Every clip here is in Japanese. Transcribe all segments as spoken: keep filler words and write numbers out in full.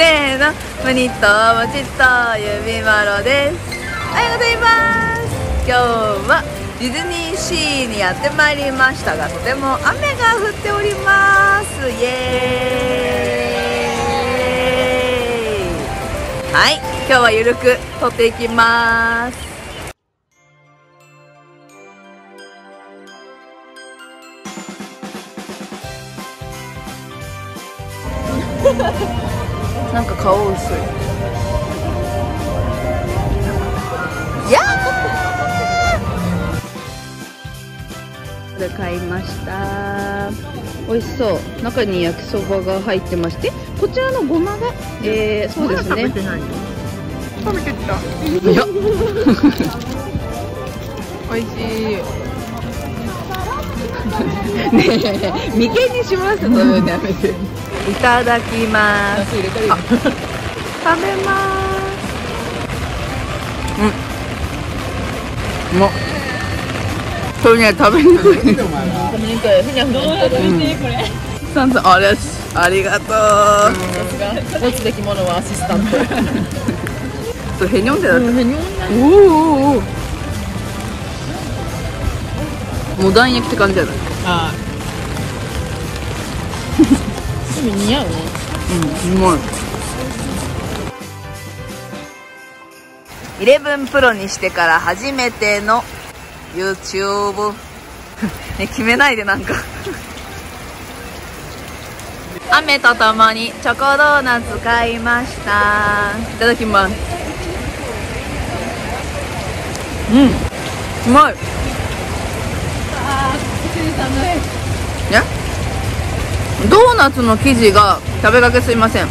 せーの、むにっともちっとゆみまろです。おはようございます。今日はディズニーシーにやってまいりましたが、とても雨が降っております。イエーイ。はい、今日はゆるく撮っていきます。なんか顔薄い。いやー。これ買いました。美味しそう。中に焼きそばが入ってまして、こちらのごまが、えー、そうですね。食べてないよ。食べてきた。いや。美味しい。ねえねえ、眉間にしますのよね。いただきます。食べます。うん、もうそれね、食べにくい。食べにくい。ふにゃふにゃしてこれ。さんさん、あれありがとう。さすが持つべきものはアシスタント。へにょんでだった。へにょん。おおおお、モダン焼きって感じじゃない？ああ。でも似合うね。うん、うまい。イレブンプロにしてから初めての ユーチューブ。 ね、決めないでなんか。雨とともにチョコドーナツ買いました。いただきます。うん、うまい。ね、ドーナツの生地が食べかけすいません。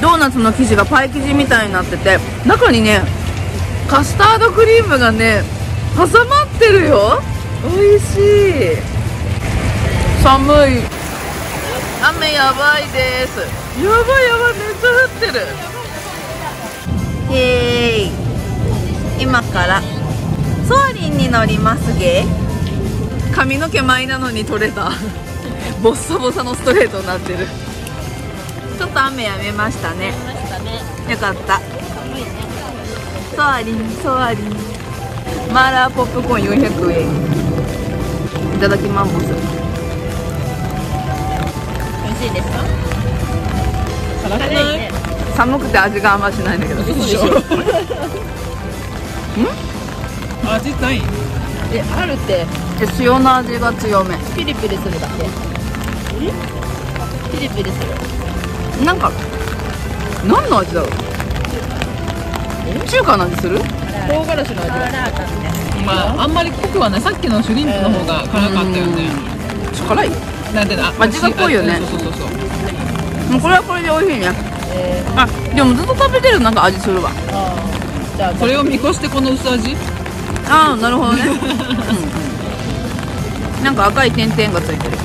ドーナツの生地がパイ生地みたいになってて、中にねカスタードクリームがね挟まってるよ。美味しい。寒い。雨やばいです。やばいやばい、めっちゃ降ってる。イエーイ。今からソアリンに乗りますげー。髪の毛前なのに取れた。ボッサボサのストレートになってる。ちょっと雨やめましたね。よかった。ソアリンソアリン。マーラーポップコーンよんひゃくえん。いただきます。美味しいですか？辛くないね。寒くて味があんましないんだけど。うん？味ない？え、あるって。塩の味が強め。ピリピリするだけ。ピリピリする。なんか何の味だろう。中華の味する。唐辛子の味。まああんまり濃くはない。さっきのシュリンプの方が辛かったよね。辛い。なんでだ。味が濃いよね。そうそうそう。もうこれはこれで美味しいね。あ、でもずっと食べてるなんか味するわ。じゃあこれを見越してこの薄味。ああ、なるほどね。なんか赤い点々がついてる。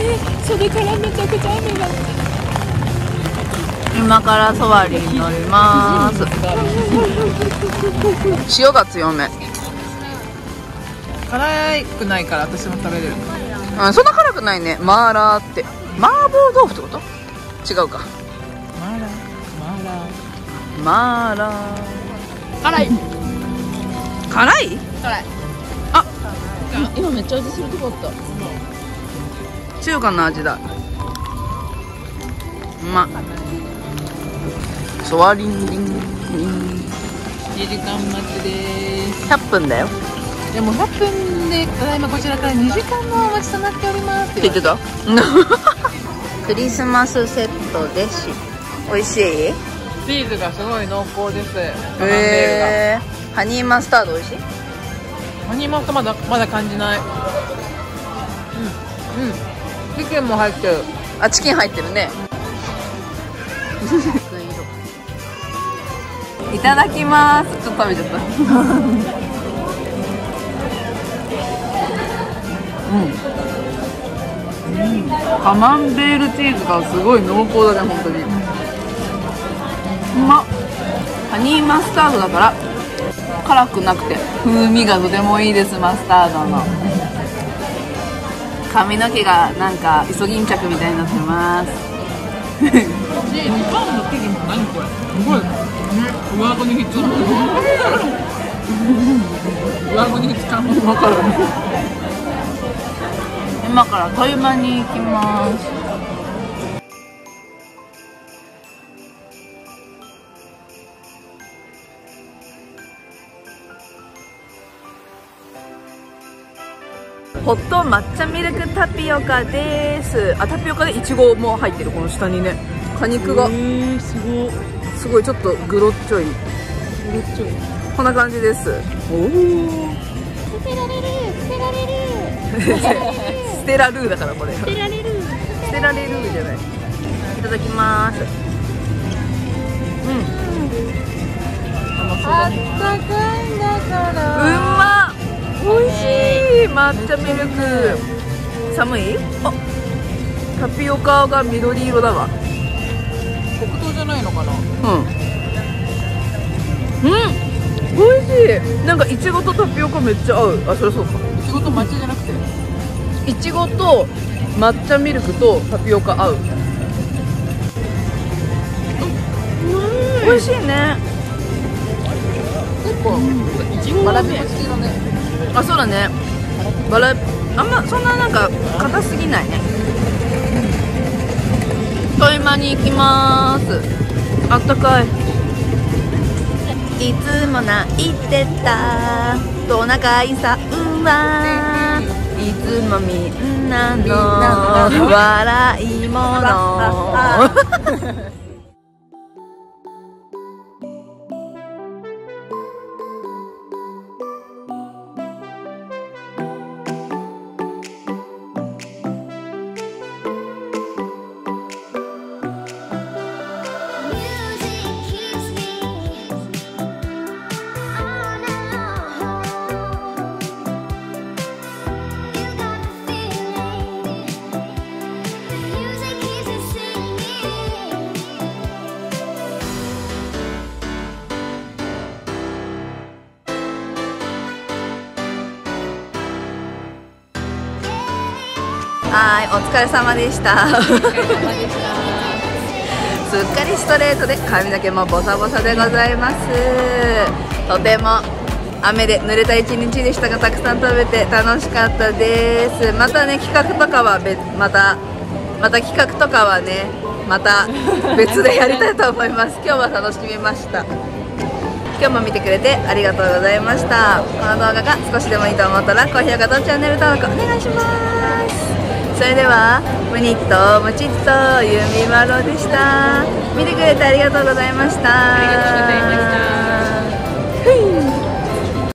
え、それからめちゃくちゃ雨が。今からソアリンに乗ります。塩が強め。辛くないから私も食べれる。うん、そんな辛くないね。マーラーって麻婆豆腐ってこと？違うか。マーラーマーラーマーラー。辛い辛い辛い。今めっちゃ味するとこあった。中華の味だ。うまっ。ソアリンリンリン。にじかん待ちです。ひゃっぷんだよ。でもひゃっぷんでただいまこちらからにじかんもお待ちとなっておりますって言ってた。クリスマスセットです。美味しい。チーズがすごい濃厚です。へえー、ハニーマスタード美味しい。ハニーマスターまだまだ感じない。うんうん。チキンも入ってる。あ、チキン入ってるね。いただきます。ちょっと食べちゃった。うん、うん、カマンベールチーズがすごい濃厚だね。本当にうまっ。ハニーマスタードだから辛くなくて風味がとてもいいです。マスタードの髪の毛がなんかイソギンチャクみたいになってます。ごいね、上あごにひっつかむ上あごにひっつかむ今から今からあっという間に行きます。ホット抹茶ミルクタピオカです。あ、タピオカでイチゴも入ってる。この下にね、果肉が、えー、すごいすごい、ちょっとグロッチョイ、グロッチョイこんな感じです。おお、捨てられる捨てられる捨てらるだからこれ捨てられる捨てられるじゃない。いただきます。うん、あったかいんだからうんまっ、おいしい。抹茶ミルク、寒い？あ、タピオカが緑色だわ。黒糖じゃないのかな。うんうん、おいしい。なんかイチゴとタピオカめっちゃ合う。あ、そりゃそうか。イチゴと抹茶じゃなくて、イチゴと抹茶ミルクとタピオカ合う。うん、おいしいね。結構イチゴバラピ好きだね。あ、そうだね。バラ、あんまそんななんか硬すぎないね。という間に行きまーす。あったかい。いつも泣いてたトナカイさんはいつもみんなの笑いもの。はい、お疲れ様でした。すっかりストレートで髪の毛もボサボサでございます。とても雨で濡れた一日でしたが、たくさん食べて楽しかったです。またね、企画とかは別、またまた企画とかはね、また別でやりたいと思います。今日は楽しみました。今日も見てくれてありがとうございました。この動画が少しでもいいと思ったら高評価とチャンネル登録お願いします。それではムニットムチットユミマロでした。見てくれてありがとうございました。